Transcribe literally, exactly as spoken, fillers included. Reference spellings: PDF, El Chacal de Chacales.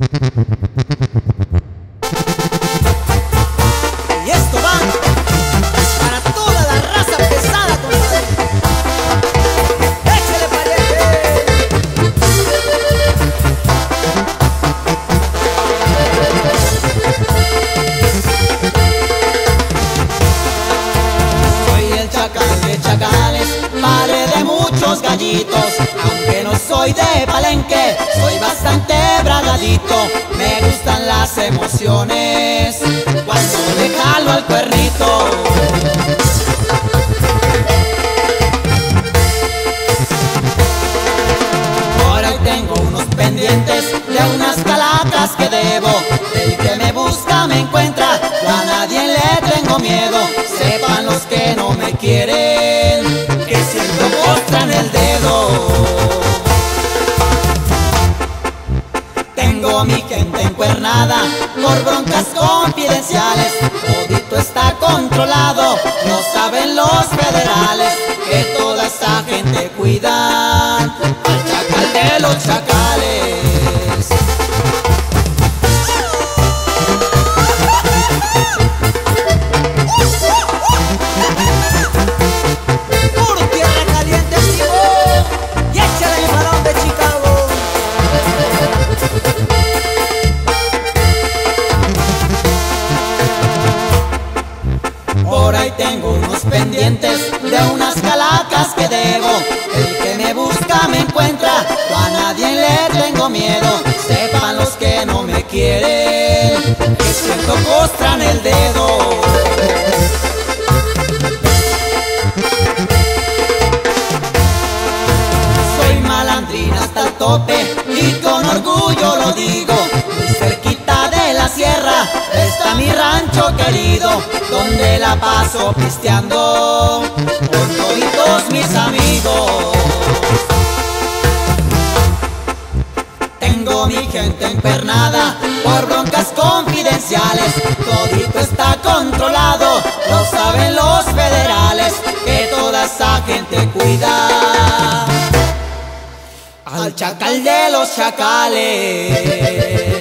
Y esto va para toda la raza pesada con usted. ¡Échale, pariente! Soy el chacal de chacales, padre de muchos gallitos. Aunque no soy de Palenque, soy bastante bragadito. Me gustan las emociones cuando le jalo al cuernito. Por ahí tengo unos pendientes de unas calacas que debo. El que me busca me encuentra, yo a nadie le tengo miedo. Sepan los que no me quieren, que siempre mostran el dedo. Tengo mi gente encuernada por broncas confidenciales. Todito está controlado, no saben los federales que toda esta gente cuida al chacal de los chacales. Por ahí tengo unos pendientes de unas calacas que debo. El que me busca me encuentra, yo a nadie le tengo miedo. Sepan los que no me quieren, que siento postran el dedo. Soy malandrina hasta el tope y con orgullo lo digo. Muy cerquita de la sierra está mi rancho querido, donde la paso pisteando con toditos mis amigos. Tengo mi gente encuernada por broncas confidenciales. Todito está controlado, lo saben los federales que toda esa gente cuida al chacal de los chacales.